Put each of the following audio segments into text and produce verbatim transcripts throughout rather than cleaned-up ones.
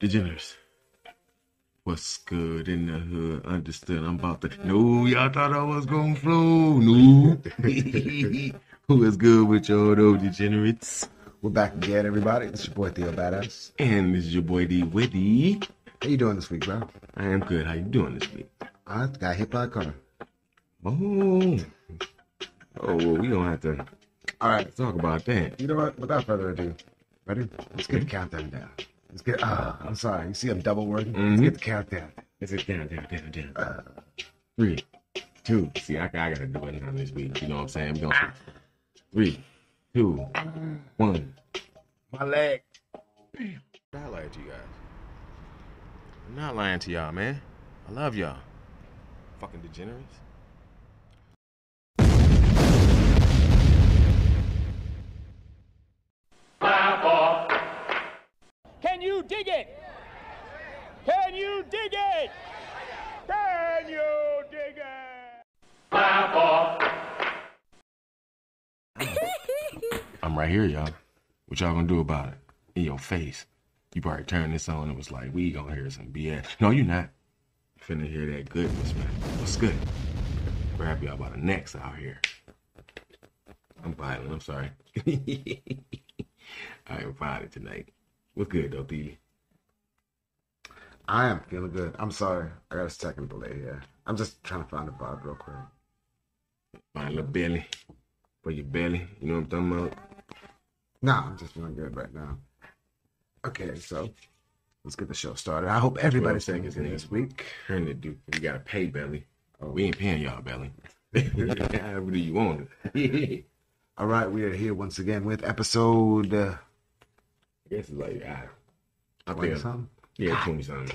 Degenerates. What's good in the hood? Understood. I'm about to. No, y'all thought I was gonna flow. No. Who is good with y'all, though, degenerates? We're back again, everybody. It's your boy Theo Badass, and this is your boy D. Witty. How you doing this week, bro? I am good. How you doing this week? I got hit by a car. Oh. Oh, well, we don't have to. All right, talk about that. You know what? Without further ado, ready? Let's get the countdown down. Let's get, uh, I'm sorry, you see I'm double working? Mm-hmm. Let's get the countdown. Let's get down, down, down, down. Uh, three, two. See, I, I gotta do it now this week. You know what I'm saying? We're gonna... Three, two, one. My leg. Bam. I'm not lying to you guys. I'm not lying to y'all, man. I love y'all. Fucking degenerates. Can you dig it? Can you dig it? Can you dig it? I'm right here, y'all. What y'all gonna do about it? In your face. You probably turned this on and was like, we gonna hear some B S. No, you not. You finna hear that goodness, man. What's good? Grab y'all by the necks out here. I'm violent, I'm sorry. I am violent tonight. What's good, though, D? I am feeling good. I'm sorry. I got a second delay here. I'm just trying to find a vibe real quick. Find a little belly. For your belly. You know what I'm talking about? Nah, I'm just feeling good right now. Okay, so let's get the show started. I hope everybody's taking it this week. Turn it, dude. We got to pay, belly. Oh, we ain't paying y'all, belly. However do you want it. All right, we are here once again with episode... Uh, I guess it's like, I, I think something? Yeah, twenty something.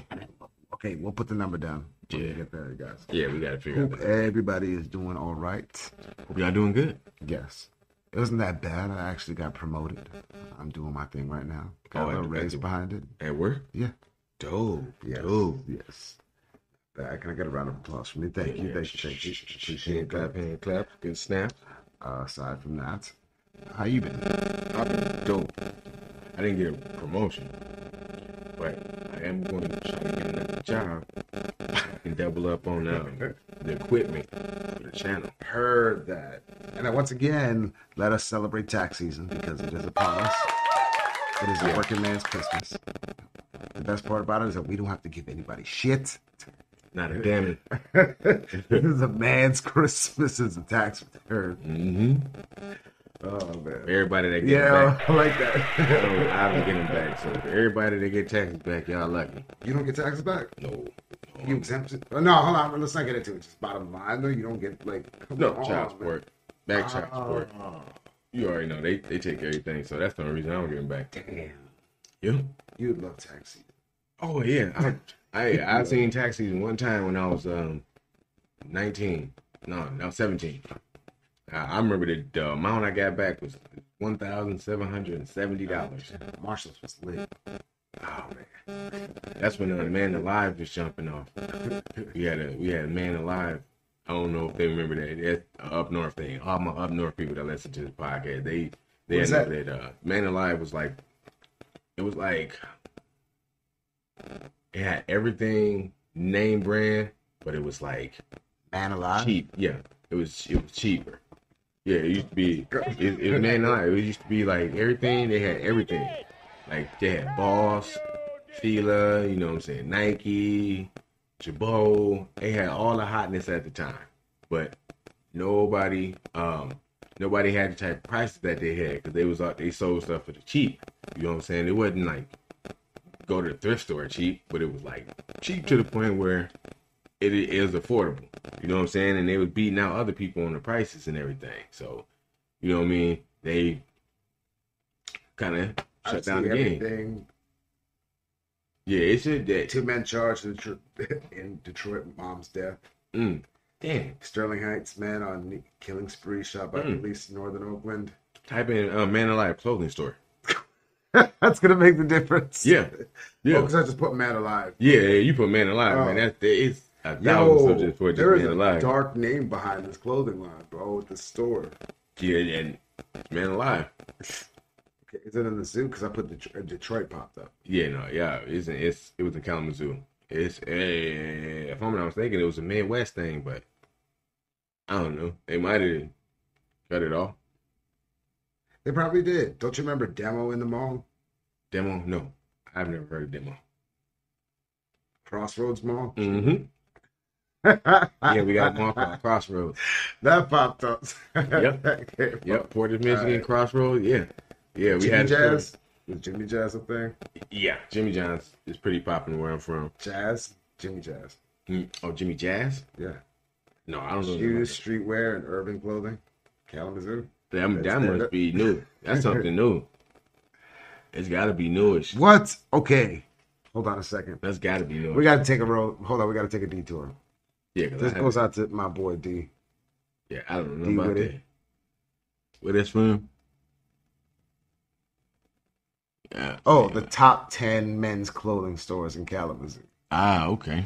Okay, we'll put the number down. Yeah. Get there, guys. Yeah, we got to figure Hope out. That. Everybody is doing all right. Hope y'all doing good. Yes. It wasn't that bad. I actually got promoted. I'm doing my thing right now. Got oh, a little raise behind it. At work? Yeah. Dope. Yes. Dope. Yes. That, can I get a round of applause from you? Thank yeah, you. Yeah. Thank you. Thank you. Appreciate that. Clap, hand clap. Good snap. Uh, aside from that, how you been? I've been dope. I didn't get a promotion, but I am going to try to get another job and double up on um, the equipment for the channel. Heard that. And once again, let us celebrate tax season because it is upon us. It is a working man's Christmas. The best part about it is that we don't have to give anybody shit. Not a damn it. This is a man's Christmas. It's a tax return. Mm-hmm. Oh, man. Everybody that gets yeah, back. Yeah, I like that. I don't, I don't get them back. So, everybody that get taxes back, y'all lucky. You don't get taxes back? No. no. You exempted? Oh, no, hold on. Let's not get into it. Just bottom line, though. You don't get, like, no, on, child support. Man. Back child support. Uh, you already know. They they take everything. So, that's the only reason I don't get them back. Damn. Yeah. You would love tax season. Oh, yeah. I, I, I seen tax season one time when I was um nineteen. No, no, seventeen. I remember the, the amount I got back was one thousand seven hundred and seventy dollars. Marshall's was lit. Oh man, that's when uh, Man Alive was jumping off. We had a we had a Man Alive. I don't know if they remember that. That's an up north thing. All my up north people that listen to this podcast, they they know that, that uh, Man Alive was like it was like it had everything name brand, but it was like Man Alive cheap. Yeah, it was it was cheaper. Yeah, it used to be, it, it, man, it used to be like everything, they had everything. Like, they had Boss, Fila, you know what I'm saying, Nike, Jabot. They had all the hotness at the time. But nobody um, nobody had the type of prices that they had because they was out, they sold stuff for the cheap. You know what I'm saying? It wasn't like go to the thrift store cheap, but it was like cheap to the point where It, it is affordable, you know what I'm saying, and they were beating out other people on the prices and everything. So, you know what I mean? They kind of shut I'd down the everything. Game. Yeah, it should. That two men charged in Detroit, mom's death. Mm. Damn. Sterling Heights man on killing spree shot by mm. police in Northern Oakland. Type in uh, Man Alive clothing store. That's gonna make the difference. Yeah, yeah. Because oh, I just put Man Alive. Yeah, you put Man Alive, oh. man. That's it's. A thousand Yo, for there is Man a Alive. Dark name behind this clothing line, bro, with the store. Yeah, and Man Alive. Is it in the zoo? Because I put Detroit, Detroit popped up. Yeah, no, yeah. It's, in, it's It was in Kalamazoo. It's a, if I'm I was thinking it was a Midwest thing, but I don't know. They might have cut it off. They probably did. Don't you remember Demo in the Mall? Demo? No. I've never heard of Demo. Crossroads Mall? Mm-hmm. Yeah, we got one from Crossroads. That popped up. Yep. Yep. Portage, Michigan, right. Crossroads. Yeah. Yeah, we Jimmy had Jazz. Is Jimmy Jazz a thing? Yeah, Jimmy Jazz is pretty popular where I'm from. Jazz? Jimmy Jazz. Mm. Oh, Jimmy Jazz? Yeah. No, I don't know. Shoes, streetwear, and urban clothing. Kalamazoo. That, that must be new. That's something new. It's got to be newish. What? Okay. Hold on a second. That's got to be newish. We got to take a road. Hold on. We got to take a detour. Yeah, this goes out to my boy D. Yeah, I don't know D about Witty. That. Where that's from? Yeah, oh, yeah. The top ten men's clothing stores in Kalamazoo. Ah, okay.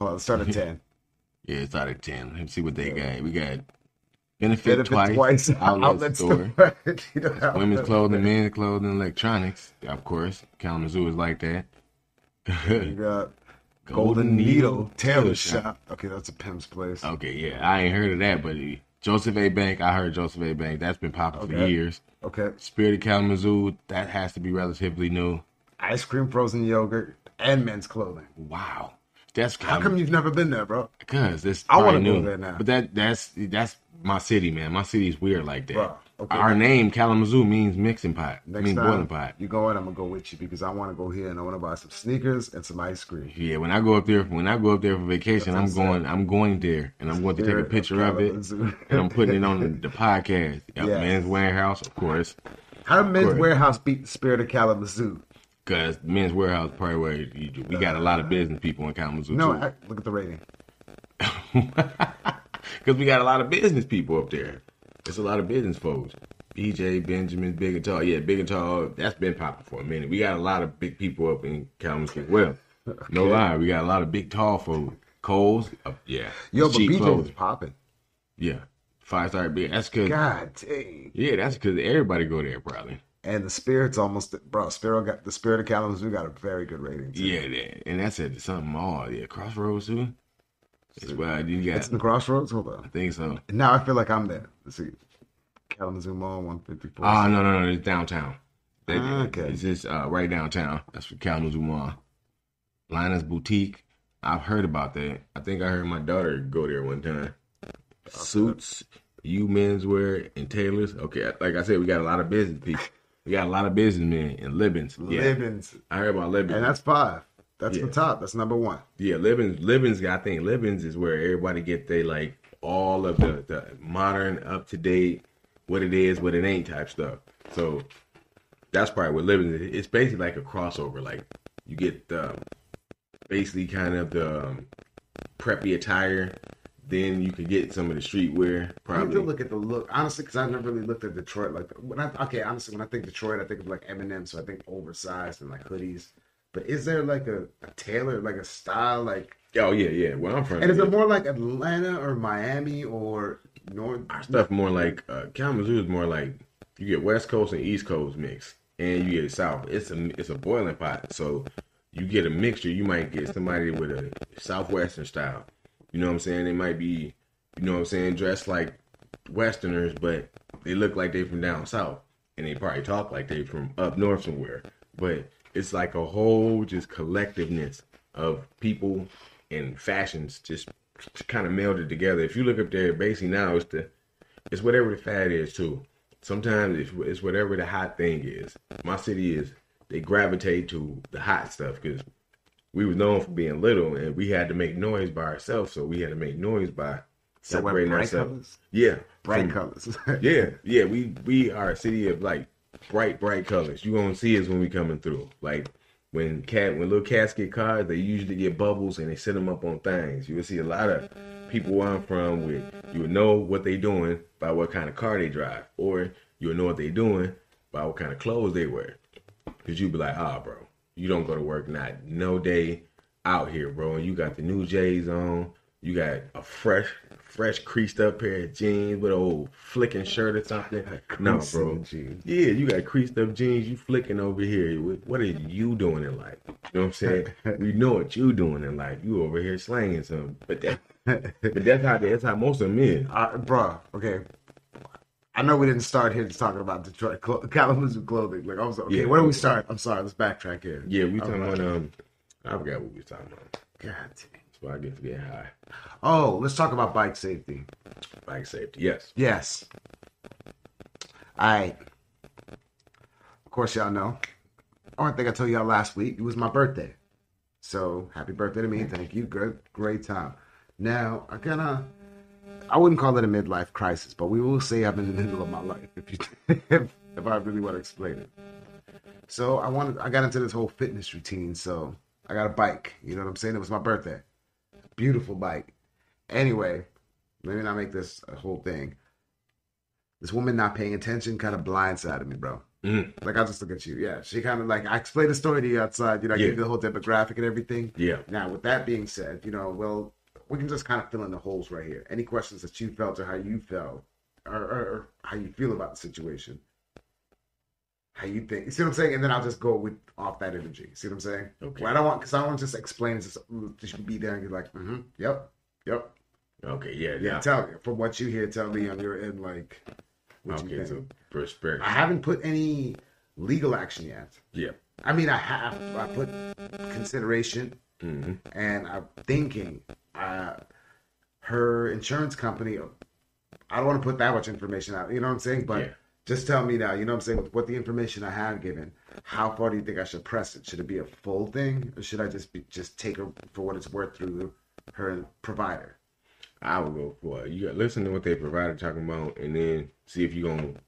Hold on, let's start at ten. Yeah, it's out at ten. Let's see what they yeah. got. We got Benefit, Benefit Twice, twice outlet, outlet Store, store. You know, outlet women's clothing, man. men's clothing, electronics. Of course, Kalamazoo is like that. You got... Golden Needle Tailor Shop. Okay, that's a pimp's place. Okay, yeah. I ain't heard of that, but Joseph A. Bank, I heard Joseph A. Bank. That's been popping okay. for years. Okay. Spirit of Kalamazoo, that has to be relatively new. Ice cream, frozen yogurt, and men's clothing. Wow. That's How come you've never been there, bro? Because it's I want to go there now. But that that's that's my city, man. My city is weird like that. Bro, okay, Our man. name, Kalamazoo, means mixing pot. Next I mean time boiling pot. You go in, I'm going to go with you because I want to go here and I want to buy some sneakers and some ice cream. Yeah, when I go up there, when I go up there for vacation, I'm going, saying. I'm going there and I'm going to take a picture of it and I'm putting it on the, the podcast. Yep, yes. Men's Warehouse, of course. How did Men's course. Warehouse beat the Spirit of Kalamazoo? Because Men's Warehouse is probably where you, we got a lot of business people in Kalamazoo. No, I, look at the rating. Because we got a lot of business people up there. It's a lot of business folks. B J Benjamin, Big and Tall. Yeah, Big and Tall. That's been popping for a minute. We got a lot of big people up in Kalamazoo. Well, okay. no lie, we got a lot of big tall folks. Coles. Uh, yeah. Yo, but B J clothes. was popping. Yeah, five star big. That's because. God dang. Yeah, that's because everybody go there probably. And the Spirit's almost bro. Spirit got the Spirit of Kalamazoo got a very good rating. Too. Yeah, and that's at something mall. Yeah, Crossroads too. That's so, why you got. It's in the Crossroads. Hold on. I think so. Now I feel like I'm there. Let's see, Kalamazoo Mall, one fifty-four. Ah, oh, no, no, no, it's downtown. That, ah, okay, it's just uh, right downtown. That's for Kalamazoo Mall. Lina's Boutique. I've heard about that. I think I heard my daughter go there one time. Awesome. Suits, you menswear, and tailors. Okay, like I said, we got a lot of business people. We got a lot of businessmen in Livens. Yeah. Livens. I heard about Livens. And that's five. That's yeah. the top. That's number one. Yeah, Livens. Livens. I think Livens is where everybody get they like all of the, the modern, up to date, what it is, what it ain't type stuff. So that's probably what Livens is. It's basically like a crossover. Like you get the basically kind of the um, preppy attire. Then you could get some of the streetwear. Probably. I need to look at the look, honestly, because I've never really looked at Detroit like that. When I, okay, honestly, when I think Detroit, I think of like M and M, so I think oversized and like hoodies. But is there like a, a tailor, like a style, like? Oh yeah, yeah. Well, I'm from. And is it more like Atlanta or Miami or North? Our stuff more like uh, Kalamazoo is more like you get West Coast and East Coast mix, and you get South. It's a it's a boiling pot, so you get a mixture. You might get somebody with a Southwestern style. You know what I'm saying? They might be, you know what I'm saying, dressed like Westerners, but they look like they from down south. And they probably talk like they from up north somewhere. But it's like a whole just collectiveness of people and fashions just kind of melded together. If you look up there, basically now it's the it's whatever the fad is too. Sometimes it's, it's whatever the hot thing is. My city is, they gravitate to the hot stuff because we was known for being little, and we had to make noise by ourselves. So we had to make noise by separating so ourselves. Colors? Yeah, bright from, colors. yeah, yeah. We we are a city of like bright, bright colors. You gonna see us when we coming through. Like when cat when little cats get cars, they usually get bubbles and they set them up on things. You will see a lot of people where I'm from with you would know what they doing by what kind of car they drive, or you would know what they doing by what kind of clothes they wear. Cause you'd be like, ah, oh, bro. You don't go to work, not no day out here, bro. And you got the new J's on. You got a fresh, fresh creased up pair of jeans with an old flicking shirt or something. No, bro. Jeans. Yeah, you got creased up jeans. You flicking over here. What are you doing in life? You know what I'm saying? We know what you doing in life. You over here slanging something. But that, but that's how that's how most of them is. Uh, bro, okay. I know we didn't start here just talking about Detroit cl- Kalamazoo clothing. Like I was like, okay, yeah, where do we start? I'm sorry, let's backtrack here. Yeah, we talking about um, I forgot what we were talking about. God damn. I get to get high. Oh, let's talk about bike safety. Bike safety, yes. Yes. All right. Of course, y'all know. Oh, I think I told y'all last week it was my birthday. So, happy birthday to me. Thank you. Good, great time. Now, I kind of, I wouldn't call it a midlife crisis, but we will say I'm in the middle of my life if you, if, if I really want to explain it. So, I wanted, I got into this whole fitness routine, so I got a bike. You know what I'm saying? It was my birthday. Beautiful bike. Anyway, let me not make this a whole thing. This woman not paying attention kind of blindsided me, bro. Mm-hmm. Like, I'll just look at you. Yeah, she kind of like, I explained the story to you outside. You know, I yeah. gave you the whole demographic and everything. Yeah. Now, with that being said, you know, well, we can just kind of fill in the holes right here. Any questions that you felt or how you felt or, or, or how you feel about the situation. How you think? You see what I'm saying? And then I'll just go with off that energy. See what I'm saying? Okay. Well, I don't want because I don't want to just explain. Just, just be there and be like, mm-hmm, yep, yep. Okay, yeah, yeah. yeah. Tell me from what you hear. Tell me on your end, like, what okay, you think? Perspective. I haven't put any legal action yet. Yeah. I mean, I have. I put consideration, mm-hmm. and I'm thinking. Uh, her insurance company. I don't want to put that much information out. You know what I'm saying? But. Yeah. Just tell me now, you know what I'm saying, with what the information I have given, how far do you think I should press it? Should it be a full thing, or should I just be, just take her for what it's worth through her provider? I would go for it. You got to listen to what their provider talking about, and then see if you're going to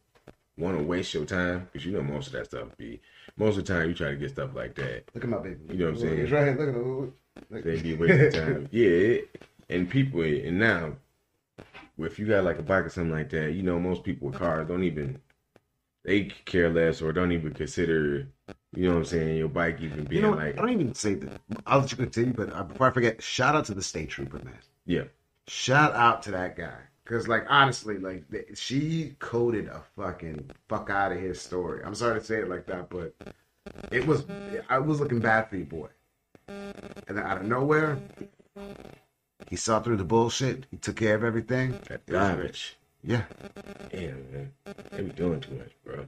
want to waste your time, because you know most of that stuff be, most of the time you try to get stuff like that. Look at my baby. You know what I'm saying? He's right here, look at him. They be wasting time. Yeah, it, and people, and now, if you got like a bike or something like that, you know most people with cars don't even... They care less or don't even consider, you know what I'm saying, your bike even being you know, like... I don't even say that. I'll let you continue, but before I forget, shout out to the state trooper, man. Yeah. Shout out to that guy. Because, like, honestly, like, she coded a fucking fuck out of his story. I'm sorry to say it like that, but it was... I was looking bad for you, boy. And then out of nowhere, he saw through the bullshit. He took care of everything. That garbage. Yeah. Damn, man. They be doing too much, bro.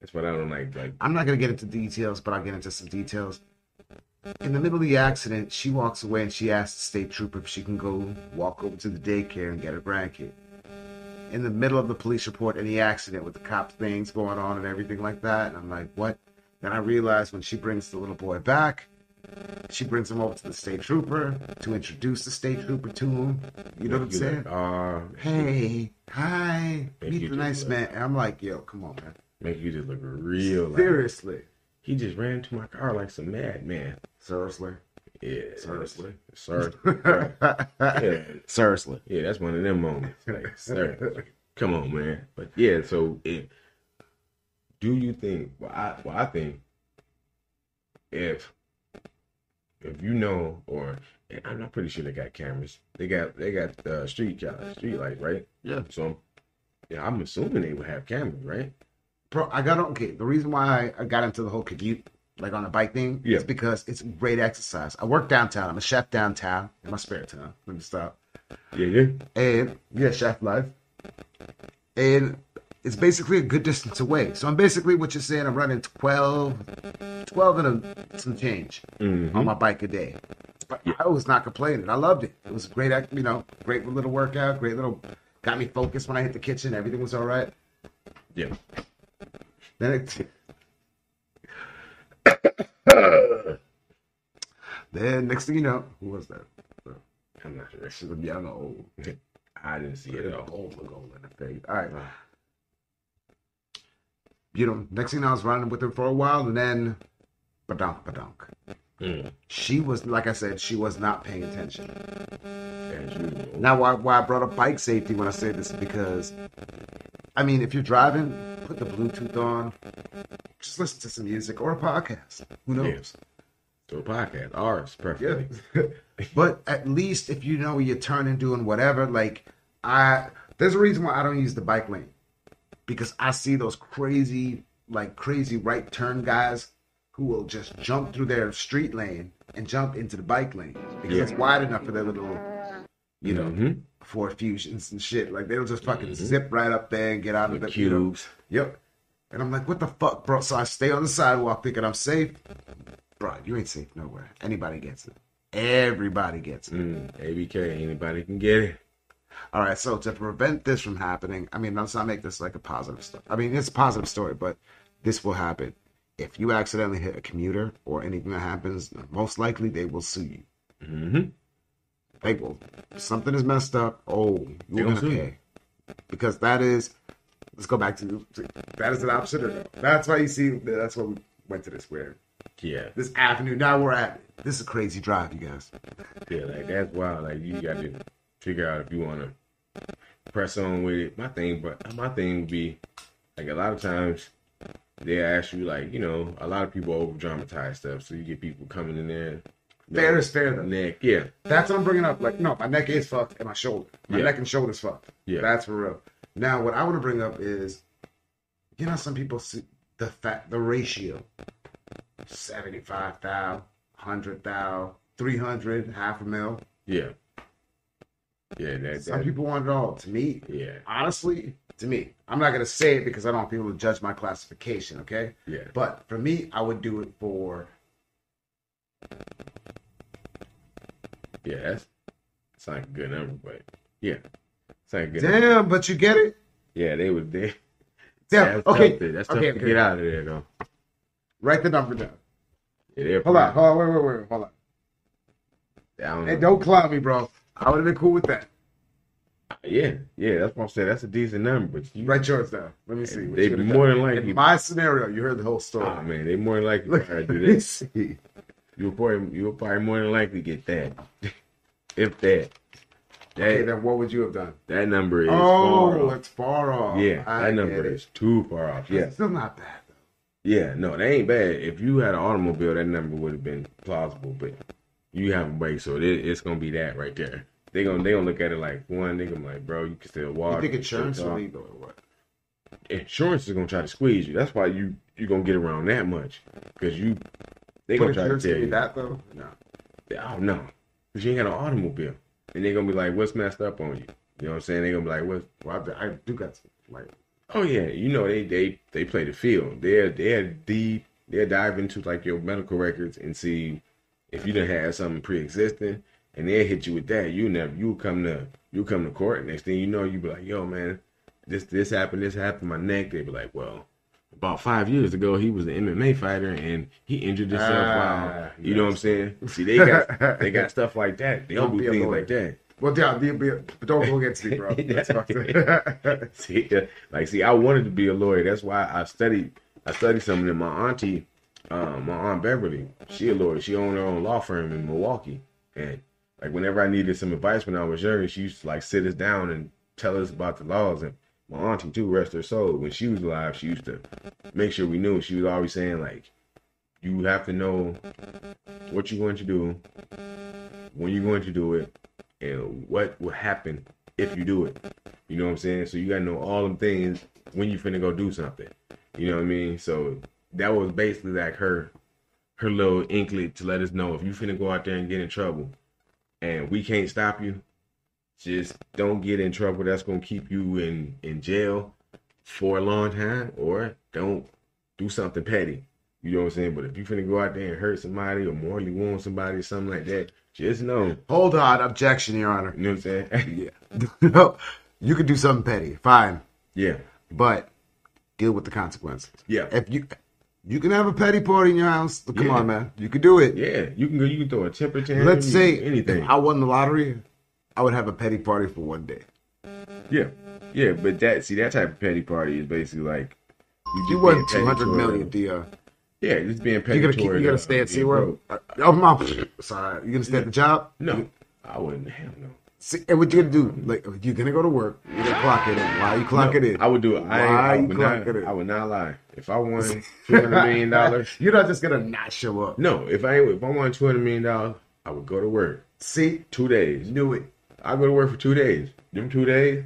That's what I don't like. like. I'm not going to get into details, but I'll get into some details. In the middle of the accident, she walks away and she asks the state trooper if she can go walk over to the daycare and get her grandkid. In the middle of the police report and the accident with the cop things going on and everything like that, and I'm like, what? Then I realize when she brings the little boy back, she brings him over to the state trooper to introduce the state trooper to him. You know what I'm saying? Like, uh, hey, hi, meet the nice man. And I'm like, yo, come on, man. Make you just look real. Seriously. Like, he just ran into my car like some madman. Seriously? Yeah. Seriously? Seriously. Seriously. Yeah. Seriously. Yeah, that's one of them moments. Like, seriously. Come on, man. But yeah, so if, do you think, well I, well, I think if... If you know, or and I'm not pretty sure they got cameras. They got they got uh, street uh, street lights, right? Yeah. So, yeah, I'm assuming they would have cameras, right? Bro, I got on. Okay, the reason why I got into the whole commute, like on the bike thing, yeah. is because it's great exercise. I work downtown. I'm a chef downtown in my spare time. Let me stop. Yeah, yeah. And yeah, chef life. And it's basically a good distance away. So I'm basically what you're saying. I'm running twelve, twelve and a, some change mm-hmm. on my bike a day. But yeah. I was not complaining. I loved it. It was a great, you know, great little workout. Great little, got me focused when I hit the kitchen. Everything was all right. Yeah. Then it. Then next thing you know, who was that? I'm not sure. That should have been young or old. I didn't see it at all. Old look old in the face. All right. You know, next thing I was running with her for a while, and then, badonk, badonk. Mm. She was, like I said, she was not paying attention. Mm. Now, why, why I brought up bike safety when I say this is because, I mean, if you're driving, put the Bluetooth on, just listen to some music or a podcast. Who knows? Yes. To a podcast. Ours, preferably. Yeah. But at least if you know you're turning, doing whatever, like, I, there's a reason why I don't use the bike lane. Because I see those crazy, like, crazy right turn guys who will just jump through their street lane and jump into the bike lane. Because yeah. it's wide enough for their little, you know, mm-hmm. for fusions and shit. Like, they'll just fucking mm-hmm. zip right up there and get out with of the cubes. You know? Yep. And I'm like, what the fuck, bro? So I stay on the sidewalk thinking I'm safe. Bro, you ain't safe nowhere. Anybody gets it. Everybody gets it. Mm, A B K, anybody can get it. All right, so to prevent this from happening, I mean, let's not make this like a positive story. I mean, it's a positive story, but this will happen. If you accidentally hit a commuter or anything that happens, most likely they will sue you. Mm-hmm. They will. Something is messed up. Oh, you're going to pay. Because that is, let's go back to, that is an opposite of it. That's why you see, that's why we went to this where. Yeah. This avenue, now we're at it. This is a crazy drive, you guys. Yeah, like, that's wild. Like, you got to figure out if you want to press on with it. My thing, but my thing would be, like, a lot of times they ask you, like, you know, a lot of people over-dramatize stuff. So you get people coming in there. Fair know, is fair, though. Neck, yeah. That's what I'm bringing up. Like, no, my neck is fucked and my shoulder. My yeah. neck and shoulder's fucked. Yeah. That's for real. Now, what I want to bring up is, you know, some people see the fat, the ratio. seventy-five thousand, one hundred thousand, three hundred, half a mil. Yeah. Yeah. That, Some that, people want it all. To me, yeah. honestly, to me, I'm not going to say it because I don't want people to judge my classification, okay? Yeah. But for me, I would do it for... Yeah, that's, that's not a good number, but yeah. It's not a good Damn, number. But you get it? Yeah, they would. They, Damn, that's okay. Tough that's tough okay, to okay. get out of there, though. Write the number down. Yeah, hold on, hold on, wait, wait, wait, hold on. Don't hey, don't clown me, bro. I would have been cool with that. Yeah, yeah, that's what I'm saying. That's a decent number. But you... Write yours down. Let me see. They'd be more done. than likely. In my scenario, you heard the whole story. Oh, man, they more than likely Look, to do this. You'll probably, you'll probably more than likely get that. If that. that. Okay, then what would you have done? That number is oh, far off. Oh, it's far off. Yeah, I that number it. is too far off. Yeah. It's still not bad. Yeah, no, they ain't bad. If you had an automobile, that number would have been plausible, but you have a bike, so it, it's going to be that right there. They're going they gonna look at it like, one, they're going to be like, bro, you can still walk. You think insurance is legal or what? Insurance is going to try to squeeze you. That's why you, you're going to get around that much, because you, they're going to try to tell you. that, though? No. Oh, no, because you ain't got an automobile. And they're going to be like, what's messed up on you? You know what I'm saying? They're going to be like, what? Well, I, I do got some, like... Oh yeah, you know they they, they play the field. They're they're deep. They'll dive into like your medical records and see if you done had something pre-existing, and they'll hit you with that. You never you come to you come to court. And next thing you know, you be like, yo man, this this happened, this happened. My neck. They be like, well, about five years ago, he was an M M A fighter and he injured himself. Ah, while you yes. know what I'm saying? See, they got they got stuff like that. They'll do things like that. Well, yeah, be, be, don't go against me, bro. That's see, like, see, I wanted to be a lawyer. That's why I studied. I studied something. And my auntie, um, my aunt Beverly, she a lawyer. She owned her own law firm in Milwaukee. And like, whenever I needed some advice when I was younger, she used to like sit us down and tell us about the laws. And my auntie too, rest her soul. When she was alive, she used to make sure we knew. She was always saying like, you have to know what you're going to do, when you're going to do it. And what will happen if you do it? You know what I'm saying? So you gotta know all them things when you finna go do something. You know what I mean? So that was basically like her, her little inkling to let us know if you finna go out there and get in trouble, and we can't stop you, just don't get in trouble. That's gonna keep you in in jail for a long time, or don't do something petty. You know what I'm saying? But if you finna go out there and hurt somebody or morally wound somebody or something like that. Just know. Hold on. Objection, Your Honor. You know what I'm saying? Yeah. No, you could do something petty. Fine. Yeah. But deal with the consequences. Yeah. If you you can have a petty party in your house. Well, come yeah. on, man. You can do it. Yeah. You can go. You can throw a temper tantrum. Let's say anything. If I won the lottery, I would have a petty party for one day. Yeah. Yeah. But that see that type of petty party is basically like you, you won two hundred million, Dion. Yeah, just being paid. You're going to stay at SeaWorld? Oh, my. Sorry. You're going to stay yeah. at the job? No. You, I wouldn't. Hell no. See, and what you going to do? Like, you're going to go to work. You're going to clock it in. Why you clock no, it in? I would do it. Why I, I you clock not, it in? I would not lie. If I won two hundred million dollars. You're not just going to not show up. No. If I if I won two hundred million dollars, I would go to work. See? Two days. Knew it. I go to work for two days. Them two days,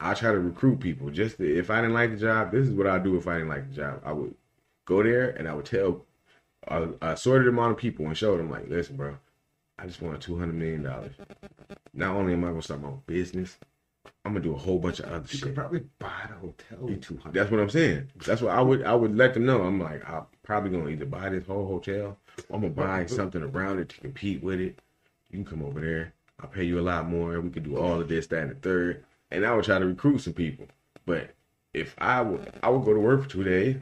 I try to recruit people. Just to, if I didn't like the job, this is what I do if I didn't like the job. I would go there and I would tell a, a assorted amount of people and show them, like, listen, bro, I just want two hundred million dollars. Not only am I going to start my own business, I'm going to do a whole bunch of other you shit. You could probably buy the hotel with two hundred. That's what I'm saying. That's what I would I would let them know. I'm like, I'm probably going to either buy this whole hotel or I'm going to buy something around it to compete with it. You can come over there. I'll pay you a lot more. We can do all of this, that, and the third. And I would try to recruit some people. But if I would, I would go to work for two days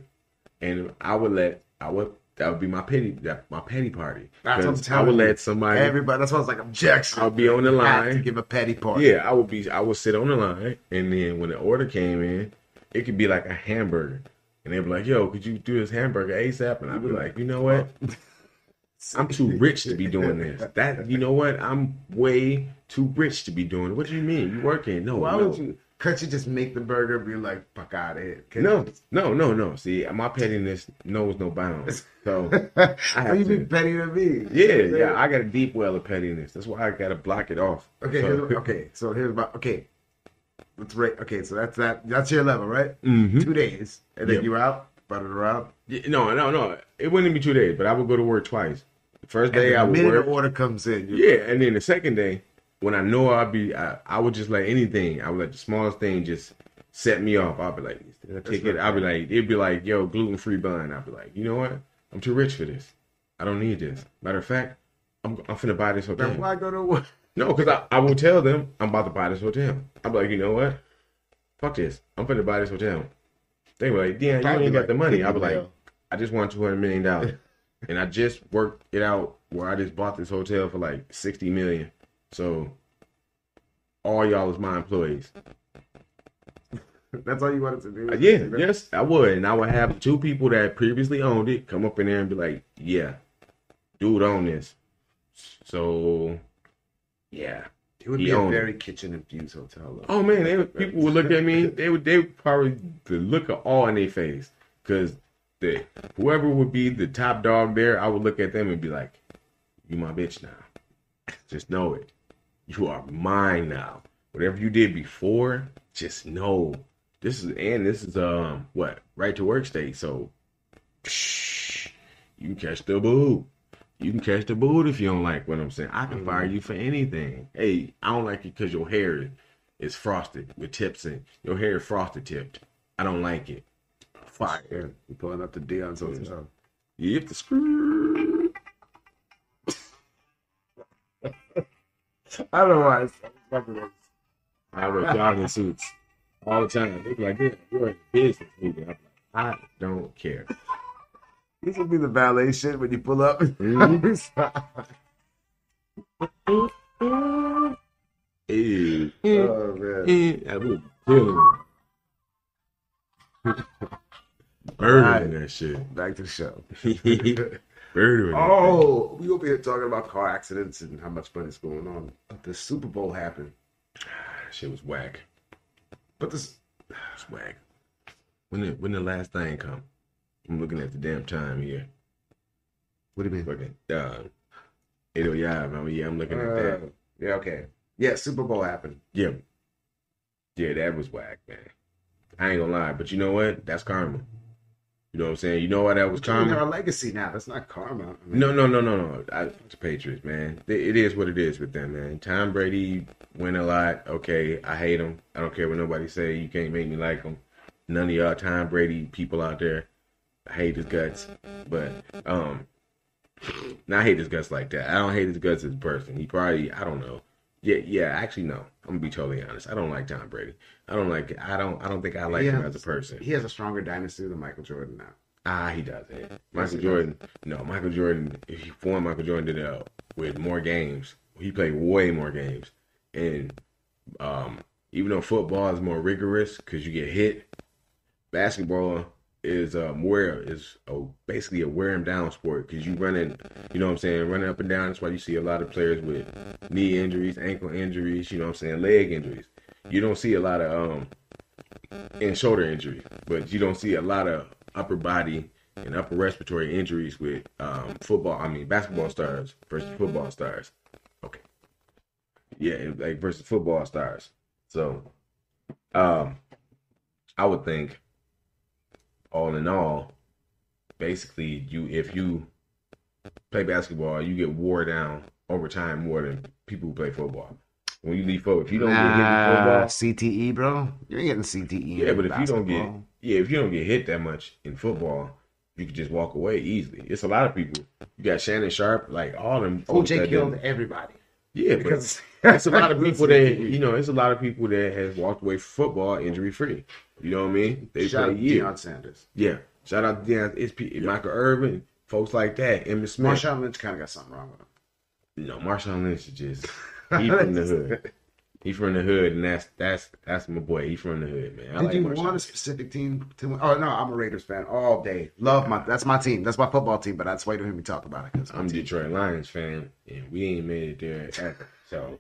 and I would let, I would, that would be my petty, that my petty party. That's what I'm telling I would you. Let somebody. Everybody. That's why I was like, objection. I'll be on the line to give a petty party. Yeah, I would be. I would sit on the line, and then when the order came in, it could be like a hamburger, and they'd be like, "Yo, could you do this hamburger ASAP?" And I'd be like, "You know what? I'm too rich to be doing this. That you know what? I'm way too rich to be doing it. What do you mean? You working? No, why no. would you? Can't you just make the burger? Be like, fuck out of here. No, you? no, no, no. See, my pettiness knows no bounds. So I have you to... be petty to me. Yeah, yeah, yeah. I got a deep well of pettiness. That's why I got to block it off. Okay, so, here's, okay. So here's my okay. Let's rate. Okay, so that's that. That's your level, right? Mm-hmm. Two days, and then yep. you're out. Buttered around. Yeah, no, no, no. It wouldn't be two days, but I would go to work twice. The first day the I would work. The order comes in. Yeah, and then the second day. When I know I'd be, I, I would just let anything, I would let the smallest thing just set me off. I'd be like, I take it. I'd be like, it'd be like, yo, gluten-free bun. I'd be like, you know what? I'm too rich for this. I don't need this. Matter of fact, I'm I'm finna buy this hotel. That's why I go to work. No, because I, I will tell them I'm about to buy this hotel. I'd be like, you know what? Fuck this. I'm finna buy this hotel. They were like, damn, you ain't like, got the money. I'd be like, well. I just want two hundred million dollars. And I just worked it out where I just bought this hotel for like sixty million dollars. So, all y'all is my employees. That's all you wanted to do? Uh, yeah, right? Yes, I would. And I would have two people that previously owned it come up in there and be like, yeah, dude owned this. So, yeah. It would be a very it. kitchen-infused hotel. Oh, man, they, people would look at me. They would they would probably the look of awe in their face. Because the, whoever would be the top dog there, I would look at them and be like, you my bitch now. Just know it. You are mine now. Whatever you did before, just know this is and this is um what right to work state. So psh, you can catch the boo. You can catch the boo if you don't like what I'm saying. I can fire you for anything. Hey, I don't like it because your hair is frosted with tips in. Your hair is frosted tipped. I don't like it. Fire. You're pulling up the Deion Sanders. You hit the screw. I don't know why it's fucking like I wear jogging suits all the time. They be like, yeah, you're in business, nigga. Like, I don't care. This will be the ballet shit when you pull up. Mm-hmm. Ew. Oh, man. I was killing burning that shit. Back to the show. Oh, we over here talking about car accidents and how much money's going on. The Super Bowl happened. Shit was whack. But this was whack. When the, when the last thing come? I'm looking at the damn time here. What do you mean? Fucking uh, eight oh yeah, man. Yeah, I'm looking uh, at that. Yeah, okay. Yeah, Super Bowl happened. Yeah. Yeah, that was whack, man. I ain't gonna lie, but you know what? That's karma. You know what I'm saying? You know why that was but karma? Our legacy now. That's not karma. I mean, no, no, no, no, no. I, it's the Patriots, man. It, it is what it is with them, man. Tom Brady win a lot. Okay, I hate him. I don't care what nobody say. You can't make me like him. None of y'all Tom Brady people out there. I hate his guts. But, um, not hate his guts like that. I don't hate his guts as a person. He probably, I don't know. Yeah, yeah. Actually, no. I'm gonna be totally honest. I don't like Tom Brady. I don't like. I don't. I don't think I like has, him as a person. He has a stronger dynasty than Michael Jordan now. Ah, he doesn't. Michael yes, Jordan. Does. No, Michael Jordan. If he won, Michael Jordan did it with more games. He played way more games, and um, even though football is more rigorous because you get hit, basketball is um, wear is a, basically a wear him down sport because you running, you know what I'm saying, running up and down. That's why you see a lot of players with knee injuries, ankle injuries, you know what I'm saying, leg injuries. You don't see a lot of um and shoulder injuries, but you don't see a lot of upper body and upper respiratory injuries with um, football, I mean basketball stars versus football stars. Okay. Yeah, like versus football stars. So um, I would think all in all, basically you if you play basketball, you get wore down over time more than people who play football. When you leave football, if you don't nah, get hit in football, C T E, bro, you're getting C T E. Yeah, but if basketball. you don't get, yeah, if you don't get hit that much in football, you can just walk away easily. It's a lot of people. You got Shannon Sharp, like all them. O J killed them. everybody. Yeah, because but it's a lot of people that you know. It's a lot of people that have walked away from football injury free. You know what I mean? They Shout out Deion Sanders. Yeah. Shout out to Deion. It's P- yeah. Michael Irvin, folks like that. Emmitt Smith. Marshawn Lynch kind of got something wrong with him. You know, Marshawn Lynch is just. He from the hood. He from the hood, and that's that's that's my boy. He from the hood, man. I Did like you Marshall. want a specific team to? Oh no, I'm a Raiders fan all day. Love my that's my team. That's my football team. But that's why you don't hear me talk about it. Cause I'm a Detroit Lions fan, and we ain't made it there ever. So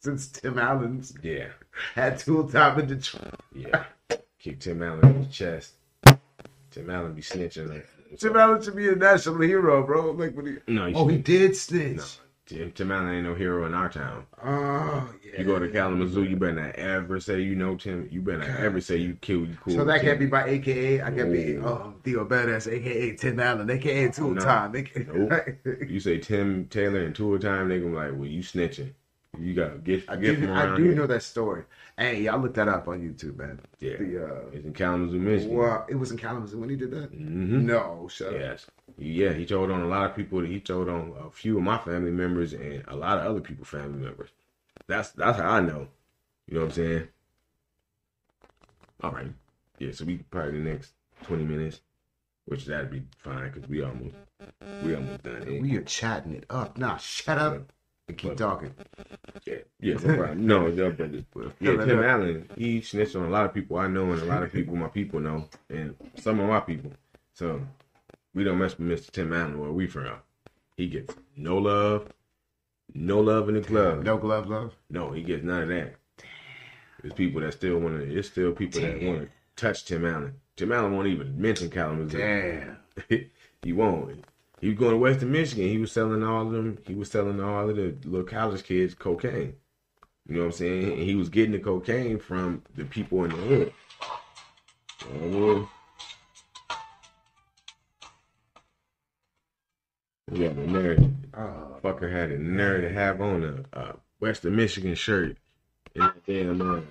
since Tim Allen's yeah had tool time in Detroit, yeah, kick Tim Allen in the chest. Tim Allen be snitching. Like, Tim so. Allen should be a national hero, bro. Like when he no, oh he did snitch. No. Tim, Tim Allen ain't no hero in our town. Oh, yeah. You go to Kalamazoo, you better not ever say you know Tim. You better not ever say you kill you cool. So that Tim. can't be by A K A. I can't be oh, Theo Badass, A K A Tim Allen, A K A Tool no. Time. They can't. Nope. You say Tim Taylor and Tool Time, they gonna be like, well, you snitching. You gotta get, get do, from around I do here. know that story. Hey, y'all look that up on YouTube, man. Yeah. The, uh, it's in Kalamazoo, Michigan. Well, it was in Kalamazoo when he did that? Mm-hmm. No, shut yes. up. Yeah, he told on a lot of people. He told on a few of my family members and a lot of other people's family members. That's that's how I know. You know what I'm saying? All right. Yeah, so we probably the next twenty minutes, which that'd be fine because we almost, we almost done. It. We are chatting it up. Nah, shut up. And keep but, talking. Yeah, yeah, no problem. No, no, but, but, yeah, no, no, Tim no. Allen, he snitched on a lot of people I know and a lot of people my people know and some of my people. So we don't mess with Mister Tim Allen where we from. He gets no love, no love in the club. No glove love? No, he gets none of that. Damn. There's people that still want to, there's still people Damn. that want to touch Tim Allen. Tim Allen won't even mention Kalamazoo. Damn. He won't. He was going to Western Michigan. He was selling all of them. He was selling all of the little college kids cocaine. You know what I'm saying? And he was getting the cocaine from the people in the hood. Oh. Yeah, the nerd. Oh, fucker had a nerd to have on a, a Western Michigan shirt. And damn man.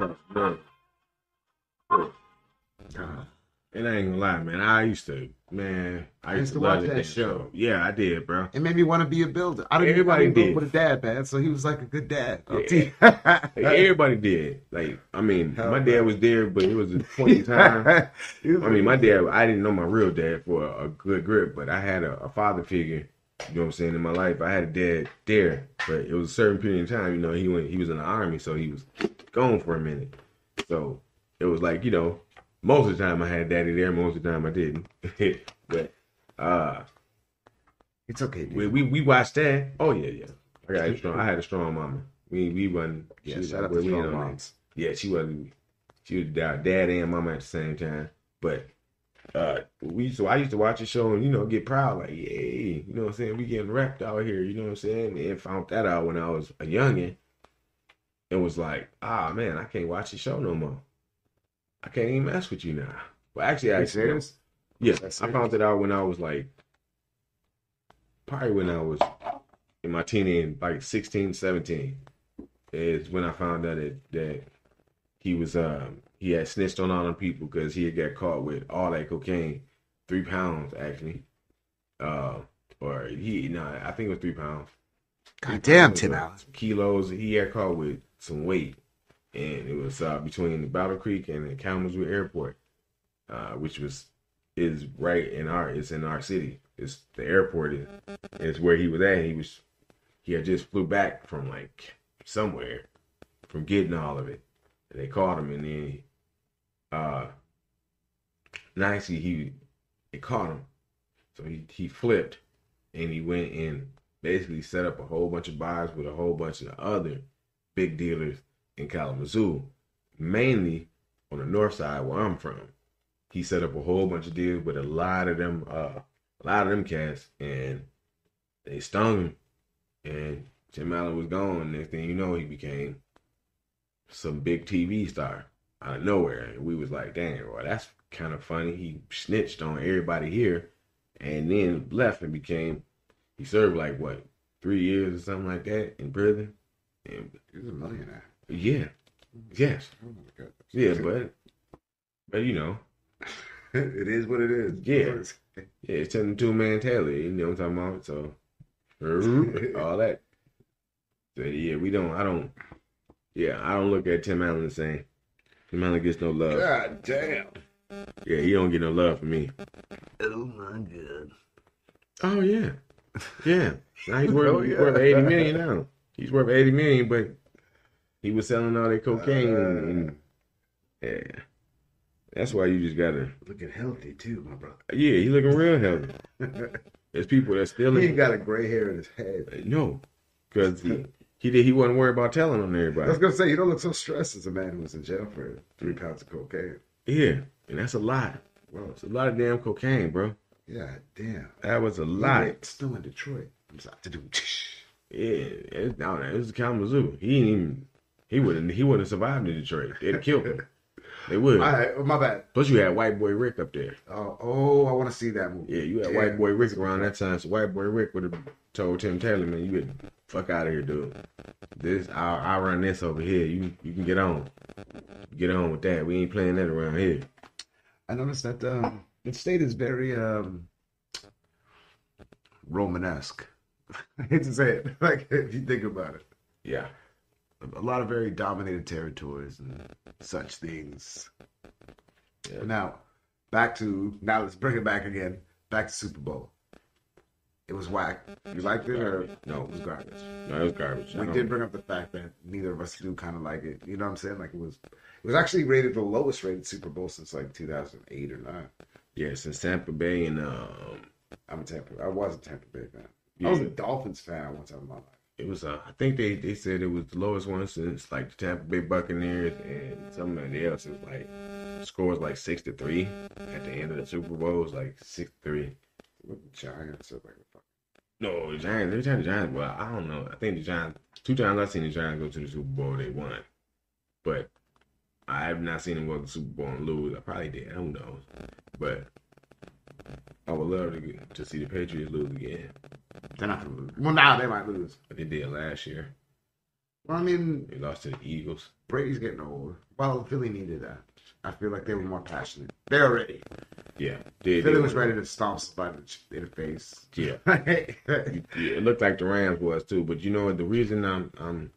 Uh-huh. And I ain't gonna lie, man. I used to, man. I, I used, used to watch that show. show. Yeah, I did, bro. It made me want to be a builder. I didn't, everybody I didn't did. With a dad, man. So he was like a good dad. Yeah. like, everybody did. Like, I mean, Hell my man. dad was there, but it was a point in time. I mean, my dad. I didn't know my real dad for a, a good grip, but I had a, a father figure. You know what I'm saying? In my life, I had a dad there, but it was a certain period of time. You know, he went. He was in the army, so he was gone for a minute. So it was like, you know. Most of the time I had daddy there, most of the time I didn't. but uh, it's okay, dude. We, we we watched that. Oh yeah, yeah. I got a strong I had a strong mama. We we wasn't yeah, shout out to strong moms. Yeah, she wasn't she was our dad and mama at the same time. But uh we so I used to watch the show and you know get proud, like, yay, you know what I'm saying? We getting wrecked out here, you know what I'm saying? And found that out when I was a youngin'. And was like, ah man, I can't watch the show no more. I can't even mess with you now. Well, actually, I serious? Yeah, serious? I found it out when I was like, probably when I was in my teenage, like sixteen, seventeen, is when I found out that, that he was, um, he had snitched on all them people because he had got caught with all that cocaine, three pounds actually, uh, or he, no, I think it was three pounds. God damn, Tim Allen. Kilos. He had caught with some weight. And it was uh, between the Battle Creek and the Kalamazoo Airport, uh, which was is right in our it's in our city. It's the airport is is where he was at. He was he had just flew back from like somewhere from getting all of it. And they caught him, and then uh, nicely he they caught him. So he he flipped, and he went and basically set up a whole bunch of buys with a whole bunch of other big dealers in Kalamazoo, mainly on the north side where I'm from. He set up a whole bunch of deals with a lot of them, uh, a lot of them cats, and they stung him. And Tim Allen was gone. Next thing you know, he became some big T V star out of nowhere. And we was like, damn, well, that's kind of funny. He snitched on everybody here and then left and became, he served like, what, three years or something like that in prison? And he was a millionaire. Yeah. Yes. Oh my God. Yeah, but, but you know. It is what it is. Yeah. Yeah, it's a two-man tailor. You know what I'm talking about? So, all that. So, yeah, we don't, I don't, yeah, I don't look at Tim Allen the same. Tim Allen gets no love. God damn. Yeah, he don't get no love from me. Oh, my God. Oh, yeah. Yeah. Now he's worth, oh, yeah. worth eighty million dollars now. He's worth eighty million dollars, but he was selling all that cocaine. Uh, and, yeah. That's why you just got to. Looking healthy, too, my brother. Yeah, he's looking real healthy. There's people that still. He ain't got a gray hair in his head. No, because he, he did. He wasn't worried about telling on everybody. I was gonna say you don't look so stressed as a man who was in jail for three pounds of cocaine. Yeah, and that's a lot. Well, it's a lot of damn cocaine, bro. Yeah, damn. That was a lot. It's still in Detroit. I'm sorry. Yeah, it, no, it was Kalamazoo. He didn't even. He wouldn't. He wouldn't have survived in Detroit. They'd killed him. They would. All right, my bad. Plus, you had White Boy Rick up there. Oh, oh, I want to see that movie. Yeah, you had Damn. White Boy Rick around that time, so White Boy Rick would have told Tim Taylor, man, you get the fuck out of here, dude. This, I, I run this over here. You, you can get on, get on with that. We ain't playing that around here. I noticed that um, the state is very um, Romanesque. I hate to say it, like if you think about it. Yeah. A lot of very dominated territories and such things. Yeah. Now, back to, now let's bring it back again, back to Super Bowl. It was whack. You liked it or? No, it was garbage. No, it was garbage. We did bring up the fact that neither of us do kind of like it. You know what I'm saying? Like it was, it was actually rated the lowest rated Super Bowl since like two thousand eight or nine. Yeah, since Tampa Bay and, um. I'm a Tampa, I was a Tampa Bay fan. Yeah. I was a Dolphins fan one time in my life. It was, uh, I think they, they said it was the lowest one since, like, the Tampa Bay Buccaneers and somebody else. It was, like, the score was, like, six to three at the end of the Super Bowl. It was, like, six to three. What the Giants look like? No, the Giants. Every time the Giants, well, I don't know. I think the Giants, two times I've seen the Giants go to the Super Bowl, they won. But I have not seen them go to the Super Bowl and lose. I probably did. Who knows? But I would love to, get, to see the Patriots lose again. They're not going to lose. Well, now they might lose. But they did last year. Well, I mean. They lost to the Eagles. Brady's getting old. Well, Philly needed that. I feel like they were more passionate. They're ready. Yeah. They, Philly they was ready to stomp somebody in the face. Yeah. Yeah. It looked like the Rams was, too. But you know what? The reason I'm, I'm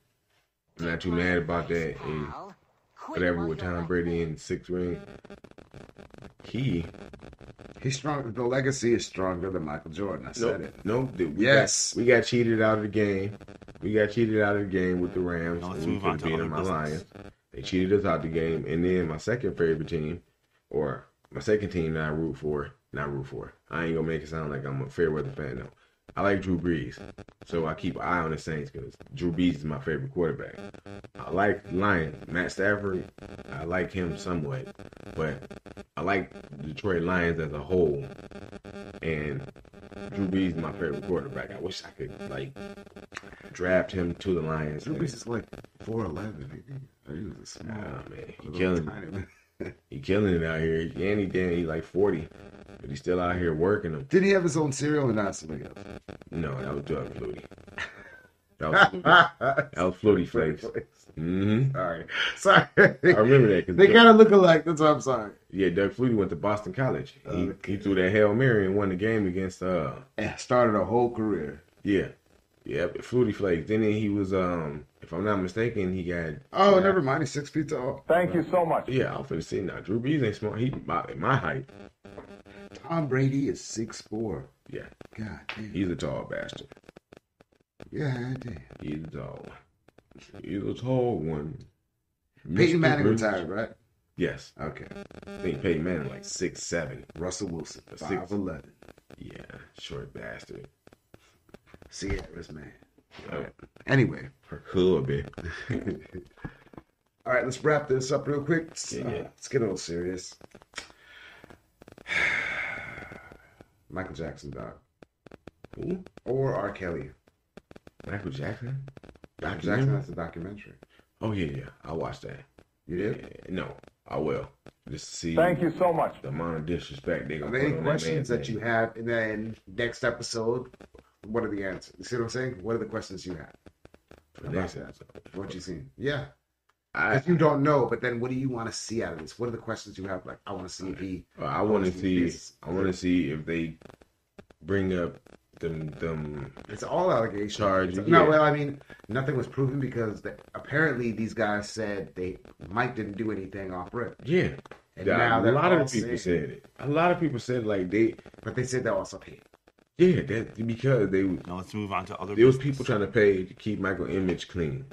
not too mad about that is whatever with Tom Brady and six rings. He, he's stronger. The legacy is stronger than Michael Jordan. I said nope, it. No, nope, dude. We yes, got, we got cheated out of the game. We got cheated out of the game with the Rams. No, let's move on to being my Lions. They cheated us out the game, and then my second favorite team, or my second team that I root for, not root for. I ain't gonna make it sound like I'm a fair weather fan though. I like Drew Brees, so I keep an eye on the Saints because Drew Brees is my favorite quarterback. I like Lions, Matt Stafford. I like him somewhat, but I like Detroit Lions as a whole. And Drew Brees is my favorite quarterback. I wish I could like draft him to the Lions. Drew Brees is like four eleven. He was a small. Oh, man, he killing it. He killing it out here. And he damn, he like forty. But he's still out here working them. Did he have his own cereal or not? Somebody else? No, that was Doug Flutie. That was Flutie. That was Flutie Flakes. Mm-hmm. Sorry. Sorry. I remember that. They kind of look alike. That's why I'm sorry. Yeah, Doug Flutie went to Boston College. He, uh, he threw that Hail Mary and won the game against... Uh, and started a whole career. Yeah. Yeah, Flutie Flakes. Then he was, um, if I'm not mistaken, he got... Oh, uh, never mind. He's six feet tall. Thank you so much. Yeah, I'm finna see now. Drew Brees ain't small. He my, my height. Tom Brady is six foot four. Yeah. God damn. He's a tall bastard. Yeah, I did. He's a tall one. He's a tall one. Peyton Manning retired, right? Yes. Okay. I think Peyton Manning like six seven. Russell Wilson, five eleven. Yeah, short bastard. Sierra's man. Yep. Anyway. Her hubby. All right, let's wrap this up real quick. Let's, yeah, yeah. Uh, let's get a little serious. Michael Jackson, dog. Who? Or R. Kelly. Michael Jackson? Michael Jackson, that's a documentary. Oh, yeah, yeah. I watched that. You did? Yeah, no, I will. Just to see. Thank you so much. The amount of disrespect they gonna put on that man. Are there any questions that you have? And then next episode, what are the answers? You see what I'm saying? What are the questions you have? For next episode. What you seen? Yeah. Because you don't know, but then what do you want to see out of this? What are the questions you have? Like, I want to see if he. Well, I want to see. see I want to see if they bring up them them. It's all allegations. Charges. It's, yeah. No, well, I mean, nothing was proven because the, apparently these guys said they Mike didn't do anything off rip. Yeah, and the, now a lot of people saying, said it. A lot of people said like they, but they said they're also paid. Yeah, that because they. Now let's move on to other. There business. was people trying to pay to keep Michael's image clean.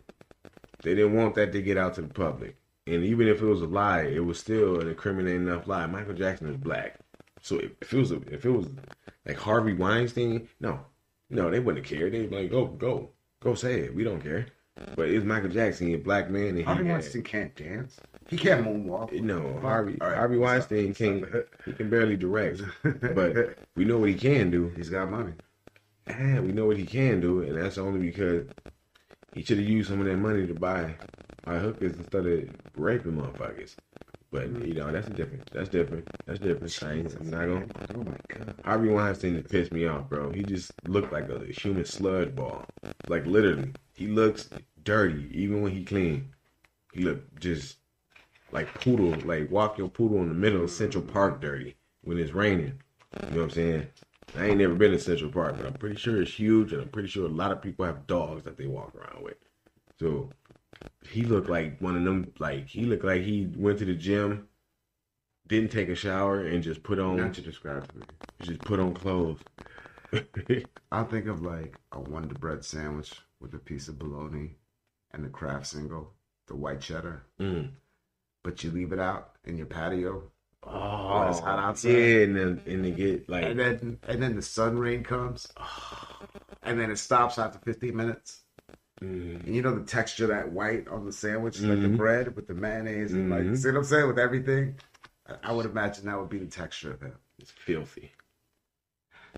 They didn't want that to get out to the public. And even if it was a lie, it was still an incriminating enough lie. Michael Jackson is black. So if it was a, if it was like Harvey Weinstein, no. No, they wouldn't care. They'd be like, go, go. Go say it. We don't care. But it's Michael Jackson, a black man. And he Harvey had, Weinstein can't dance. He can't moonwalk. No, Harvey right, Harvey Weinstein can't. He can barely direct. But we know what he can do. He's got money. And we know what he can do. And that's only because... He should have used some of that money to buy, buy hookers instead of raping motherfuckers. But you know that's different. That's different. That's different. Things. I'm not gonna. Oh my god. Harvey Weinstein just pissed me off, bro. He just looked like a human sludge ball. Like literally, he looks dirty even when he clean. He looked just like poodle, like walk your poodle in the middle of Central Park dirty when it's raining. You know what I'm saying? I ain't never been to Central Park, but I'm pretty sure it's huge, and I'm pretty sure a lot of people have dogs that they walk around with. So he looked like one of them. Like he looked like he went to the gym, didn't take a shower, and just put on. Not to describe to me. Just put on clothes. I think of like a Wonder Bread sandwich with a piece of bologna and the Kraft single, the white cheddar. Mm. But you leave it out in your patio. Oh, when it's hot outside. Yeah, and then and they get like, and then and then the sun rain comes, and then it stops after fifteen minutes. Mm-hmm. And you know the texture of that white on the sandwich, mm-hmm. like the bread with the mayonnaise, mm-hmm. and like see what I'm saying with everything. I, I would imagine that would be the texture of him. It's filthy.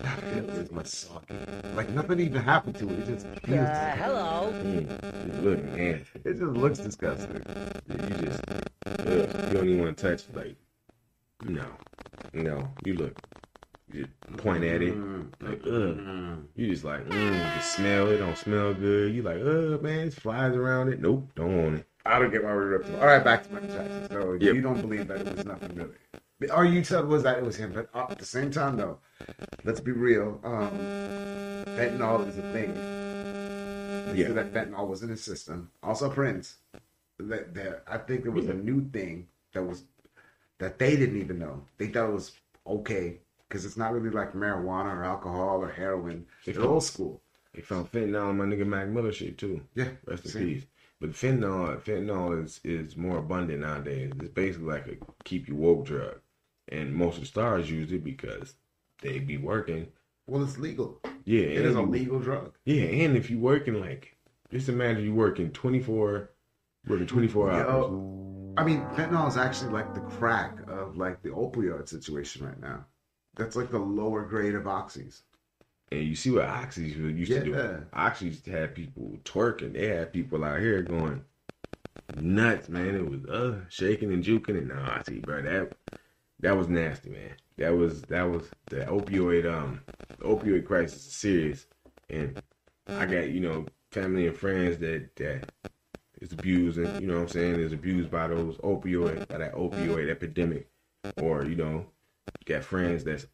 Not filthy, it's much soggy. Like nothing even happened to it. It just uh, hello. Mm. Look, man, it just looks disgusting. You just uh, you don't even want to touch like. No, no. You look, you point at it, like, ugh. You just like, mm, you smell it, don't smell good. You like, ugh, man, there's flies around it. Nope, don't want it. I don't get my ripped. All right, back to Michael Jackson. So yep. You don't believe that it was nothing really. All you said was that it was him, but uh, at the same time, though, let's be real. Um, fentanyl is a thing. They yeah. said that fentanyl was in his system. Also, Prince. That, that I think there was yeah. a new thing that was. That they didn't even know. They thought it was okay because it's not really like marijuana or alcohol or heroin. They it's found, old school. They found fentanyl in my nigga Mac Miller shit too. Yeah, rest in peace. But fentanyl, fentanyl is, is more abundant nowadays. It's basically like a keep you woke drug, and most of the stars use it because they be working. Well, it's legal. Yeah, it is a legal drug. Yeah, and if you working like, just imagine you working twenty four, working twenty four hours. Yo. I mean, fentanyl is actually like the crack of like the opioid situation right now. That's like the lower grade of oxys. And you see what oxys used yeah. to do. Oxys had people twerking. They had people out here going nuts, man. It was uh shaking and juking and nah, I see, bro. That that was nasty, man. That was that was the opioid um the opioid crisis is serious. And I got you know family and friends that that. It's abused, and you know what I'm saying? It's abused by those opioid, by that opioid epidemic. Or, you know, you got friends that's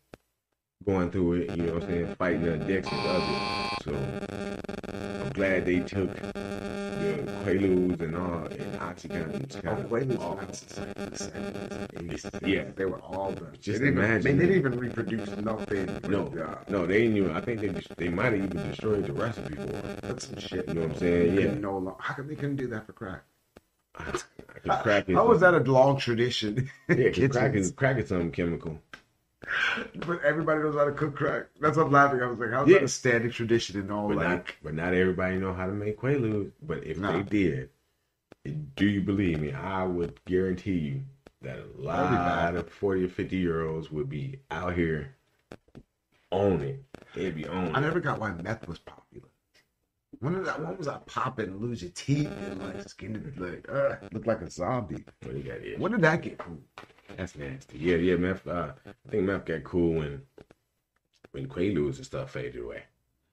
going through it, you know what I'm saying? Fighting the addiction of it. So, I'm glad they took the Quaaludes and all, and OxyContin. Oh, Quaaludes and yeah, they were all done. Just they imagine. Even, they didn't even reproduce nothing. No, God. no, they didn't even, I think they they might have even destroyed the recipe for it. That's some shit. You know what I'm saying? Yeah. No long, how come they couldn't do that for crack? Crack is, how was that a long tradition? Yeah, crack is, crack is something chemical. But everybody knows how to cook crack. That's what I'm laughing. I was like, how's yeah. that a standard tradition and all but like not, but not everybody know how to make Quaaludes. But if nah. they did, do you believe me? I would guarantee you that a lot of forty or fifty year olds would be out here on it. They'd be on it. I never got why meth was popular. When, did I, when was I popping, lose your teeth, and like skin, like, uh, look like a zombie? Well, got it. When did that get cool? That's nasty. Yeah, yeah, meth. Uh, I think meth got cool when when Quaaludes and stuff faded away.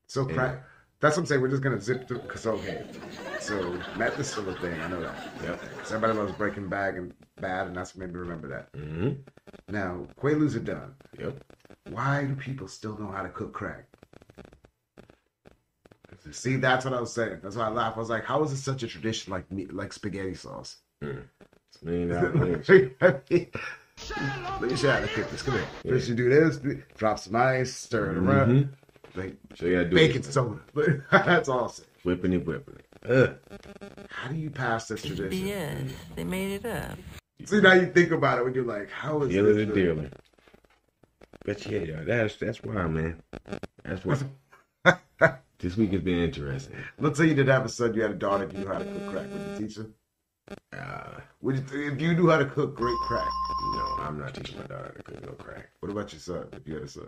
So crack. And, that's what I'm saying. We're just gonna zip through because okay, so meth is still a thing. I know that. Yep. Because everybody loves Breaking Bad and Bad, and that's made me remember that. Mm-hmm. Now Quaaludes are done. Yep. Why do people still know how to cook crack? See, that's what I was saying. That's why I laughed. I was like, "How is it such a tradition like me, like spaghetti sauce?" Mm. It's mean out Lynch. Let me show you how to cook this. Come here. Yeah. First, you do this. Drop some ice. Stir it mm-hmm. around. Like so you gotta do baking it. soda. That's awesome. Whipping it, whipping it. Ugh. How do you pass this tradition? Yeah, they made it up. See, now you think about it when you're like, "How is dealer this?" Dealer to dealer. But yeah, yo, that's that's why, man. That's why. This week has been interesting. Let's say you did have a son, you had a daughter, you knew how to cook crack. Would you teach her? Uh, would you, if you knew how to cook great crack? No, I'm not teaching my daughter to cook no crack. What about your son, if you had a son?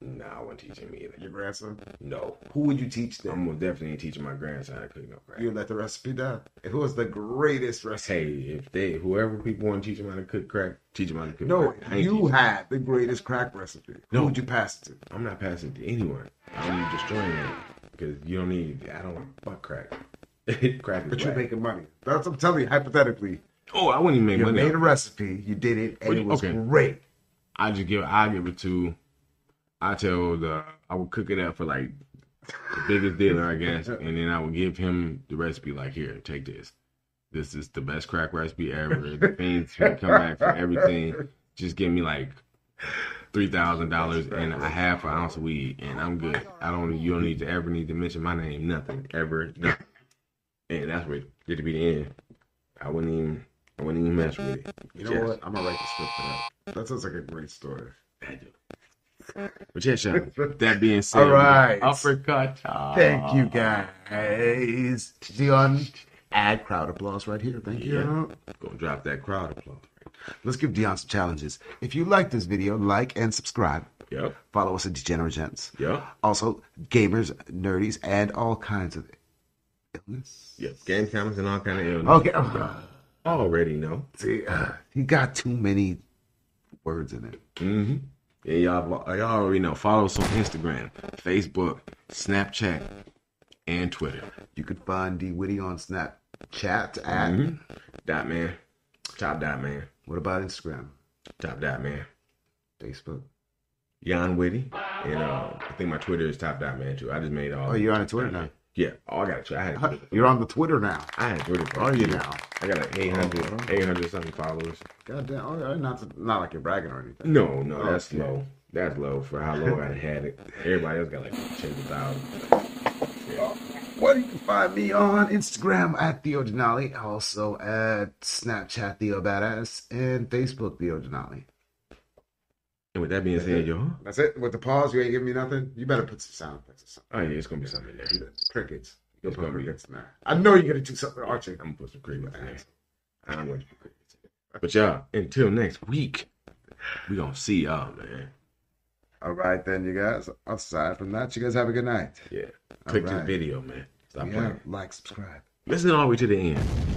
No, nah, I wouldn't teach him either. Your grandson? No. Who would you teach them? I'm definitely teaching my grandson how to cook no crack. You let the recipe down. And who is the greatest recipe? Hey, if they, whoever people want to teach them how to cook crack, teach them how to cook no, crack. No, you had the greatest crack recipe. No. Who would you pass it to? I'm not passing it to anyone. I'm you destroying it because you don't need. I don't want fuck crack. Crack. But you're black. Making money. That's what I'm telling you. Hypothetically. Oh, I wouldn't even make you money. You made a recipe. You did it, and you, it was okay. great. I just give. I give it to. I tell the. I would cook it up for like the biggest dealer, I guess, and then I would give him the recipe. Like, here, take this. This is the best crack recipe ever. The things come back from everything. Just give me like. Three thousand dollars and a half an ounce of weed, and I'm good. I don't. You don't need to ever need to mention my name. Nothing ever. Nothing. And that's what did to be the end. I wouldn't even. I wouldn't even mess with it. You know yes. what? I'm gonna write the script for that. That sounds like a great story. I do. But yeah, Sean. That being said, all right. Uppercut. Aww. Thank you guys. Deion, add crowd applause right here. Thank yeah. you. Gonna drop that crowd applause. Let's give Deion some challenges. If you like this video, like and subscribe. Yep. Follow us at Degenerate Gents. Yep. Also, gamers, nerdies, and all kinds of illness. Yep. Game comments and all kinds of illness. Okay. Uh, already know. See, uh, you got too many words in it. Mm-hmm. Yeah, y'all, y'all already know. Follow us on Instagram, Facebook, Snapchat, and Twitter. You can find D. Witty on Snapchat at mm-hmm. Dot Man. Top Dot Man. What about Instagram? Top Dot Man. Facebook. Jan Witty. And uh, I think my Twitter is Top Dot Man too. I just made all. Oh, you're on a Twitter now? Yeah. Oh, I got a Twitter. You're on the Twitter now. I had Twitter. Are oh, you now? I got like eight hundred, eight hundred something followers. Goddamn. All right. Not, to, not like you're bragging or anything. No, no. Oh, that's okay. low. That's low for how low I had it. Everybody else got like ten thousand. Yeah. Well, you can find me on Instagram at Theo Denali, also at Snapchat Theo Badass, and Facebook Theo Denali. And with that being that's said, it. Yo, that's it. With the pause, you ain't giving me nothing. You better put some sound effects or something. Oh yeah, it's gonna be something there. Crickets. You'll put crickets in there. I know you're gonna do something arching. I'm gonna put some crickets in there. I don't want to put crickets in there. But y'all, until next week, we gonna see y'all, man. All right, then, you guys. Aside from that, you guys have a good night. Yeah. Click right. this video, man. Stop yeah, playing. Like, subscribe. Listen all the way to the end.